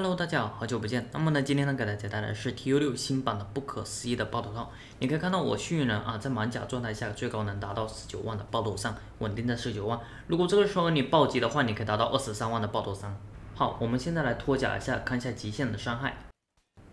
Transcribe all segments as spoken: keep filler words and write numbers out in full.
Hello， 大家好，好久不见。那么呢，今天呢给大家带来的是 T U 六 新版的不可思议的爆头套。你可以看到我幸运人啊，在满甲状态下最高能达到十九万的爆头上，稳定在十九万。如果这个时候你暴击的话，你可以达到二十三万的爆头伤。好，我们现在来脱甲一下，看一下极限的伤害。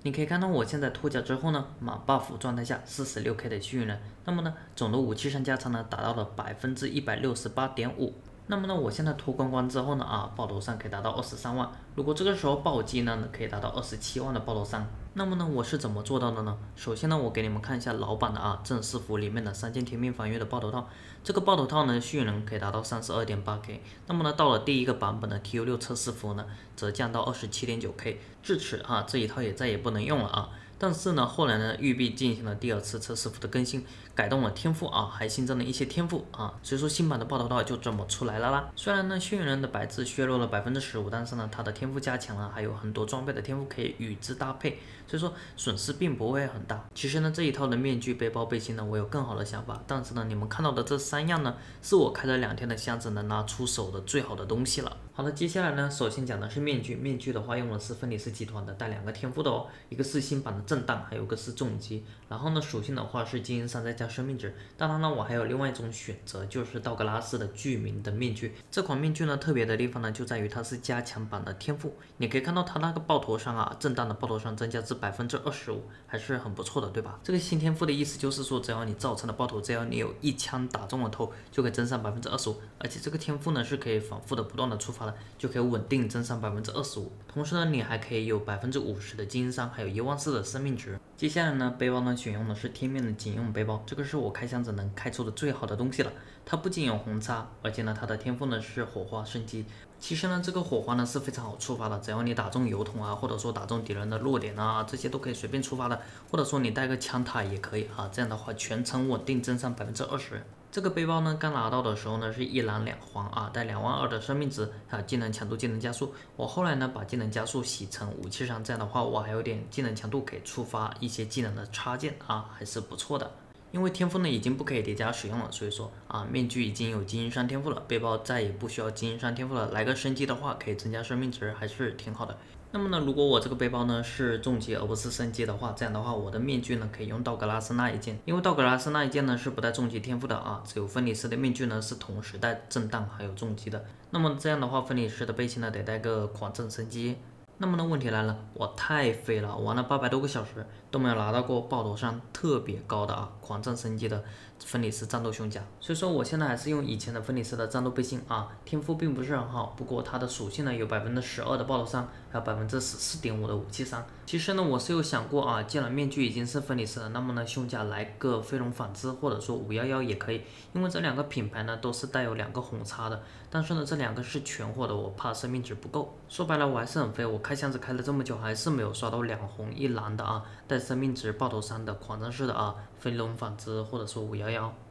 你可以看到我现在脱甲之后呢，满 buff 状态下 四十六K 的幸运人，那么呢总的武器上加成呢达到了 百分之一百六十八点五。 那么呢，我现在脱光光之后呢，啊，爆头上可以达到二十三万。如果这个时候暴击呢，可以达到二十七万的爆头上。那么呢，我是怎么做到的呢？首先呢，我给你们看一下老版的啊正式服里面的三件天命防御的爆头套。这个爆头套呢，幸运人可以达到 三十二点八K。那么呢，到了第一个版本的 T U 六 测试服呢，则降到 二十七点九K。至此啊，这一套也再也不能用了啊。 但是呢，后来呢，育碧进行了第二次测试服的更新，改动了天赋啊，还新增了一些天赋啊，所以说新版的爆头套就这么出来了啦。虽然呢，幸运人的白字削弱了 百分之十五， 但是呢，它的天赋加强了，还有很多装备的天赋可以与之搭配，所以说损失并不会很大。其实呢，这一套的面具、背包、背心呢，我有更好的想法，但是呢，你们看到的这三样呢，是我开了两天的箱子能拿出手的最好的东西了。好了，接下来呢，首先讲的是面具，面具的话用的是芬尼斯集团的，带两个天赋的哦，一个是新版的 震荡，还有个是重击，然后呢，属性的话是基因伤再加生命值。当然呢，我还有另外一种选择，就是道格拉斯的居民的面具。这款面具呢，特别的地方呢，就在于它是加强版的天赋。你可以看到它那个爆头伤啊，震荡的爆头伤增加至 百分之二十五， 还是很不错的，对吧？这个新天赋的意思就是说，只要你造成的爆头，只要你有一枪打中了头，就可以增上 百分之二十五， 而且这个天赋呢是可以反复的不断的触发的，就可以稳定增上 百分之二十五。同时呢，你还可以有 百分之五十 的基因伤，还有一万四的 生命值。接下来呢，背包呢选用的是贴面的警用背包，这个是我开箱子能开出的最好的东西了。它不仅有红叉，而且呢它的天赋呢是火花升级。其实呢这个火花呢是非常好触发的，只要你打中油桶啊，或者说打中敌人的弱点啊，这些都可以随便触发的。或者说你带个枪塔也可以啊，这样的话全程稳定增上 百分之二十。 这个背包呢，刚拿到的时候呢是一蓝两黄啊，带两万二的生命值，还有技能强度、技能加速。我后来呢把技能加速洗成武器伤，这样的话我还有点技能强度可以触发一些技能的插件啊，还是不错的。因为天赋呢已经不可以叠加使用了，所以说啊面具已经有基因伤天赋了，背包再也不需要基因伤天赋了，来个升级的话可以增加生命值，还是挺好的。 那么呢，如果我这个背包呢是重击而不是升级的话，这样的话我的面具呢可以用道格拉斯那一件，因为道格拉斯那一件呢是不带重击天赋的啊，只有芬尼斯的面具呢是同时带震荡还有重击的。那么这样的话，芬尼斯的背心呢得带个狂震升级。那么呢，问题来了，我太废了，玩了八百多个小时都没有拿到过爆头伤特别高的啊狂震升级的芬尼斯战斗胸甲，所以说我现在还是用以前的芬尼斯的战斗背心啊，天赋并不是很好，不过它的属性呢有 百分之十二 的爆头伤，还有 百分之十四点五 的武器伤。其实呢我是有想过啊，既然面具已经是芬尼斯了，那么呢胸甲来个飞龙纺织或者说五一一也可以，因为这两个品牌呢都是带有两个红叉的，但是呢这两个是全货的，我怕生命值不够。说白了我还是很废，我 开箱子开了这么久，还是没有刷到两红一蓝的啊，带生命值爆头伤的狂战士的啊，飞龙纺织或者说五一一。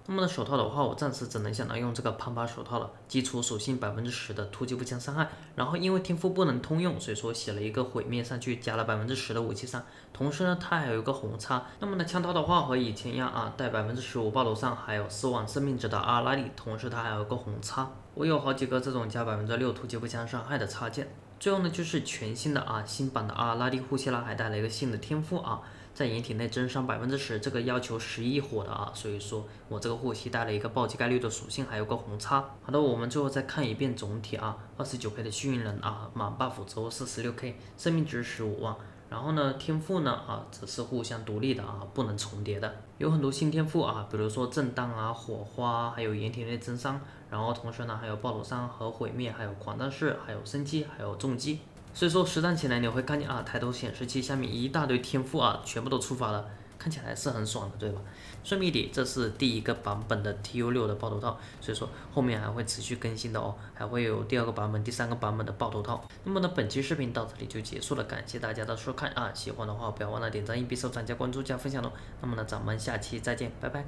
那么呢手套的话，我暂时只能想到用这个潘巴手套了，基础属性 百分之十 的突击步枪伤害，然后因为天赋不能通用，所以说写了一个毁灭上去，加了 百分之十 的武器伤，同时呢它还有一个红叉。那么呢枪套的话和以前一样啊，带 百分之十五 爆头伤，还有四万生命值的阿拉里，同时它还有一个红叉。我有好几个这种加 百分之六 突击步枪伤害的插件。 最后呢，就是全新的啊，新版的阿拉利呼吸啦，还带了一个新的天赋啊，在掩体内增伤 百分之十， 这个要求十一火的啊，所以说我这个护膝带了一个暴击概率的属性，还有个红叉。好的，我们最后再看一遍总体啊， 二十九K 的幸运人啊，满 buff 之后 四十六K， 生命值十五万。 然后呢，天赋呢啊，只是互相独立的啊，不能重叠的。有很多新天赋啊，比如说震荡啊、火花，还有掩体内增伤，然后同时呢还有暴走伤和毁灭，还有狂战士，还有升级，还有重击。所以说实战起来你会看见啊，抬头显示器下面一大堆天赋啊，全部都触发了。 看起来是很爽的，对吧？顺便一提，这是第一个版本的 T U 六 的爆头套，所以说后面还会持续更新的哦，还会有第二个版本、第三个版本的爆头套。那么呢，本期视频到这里就结束了，感谢大家的收看啊！喜欢的话不要忘了点赞、硬币、收藏、加关注、加分享哦。那么呢，咱们下期再见，拜拜。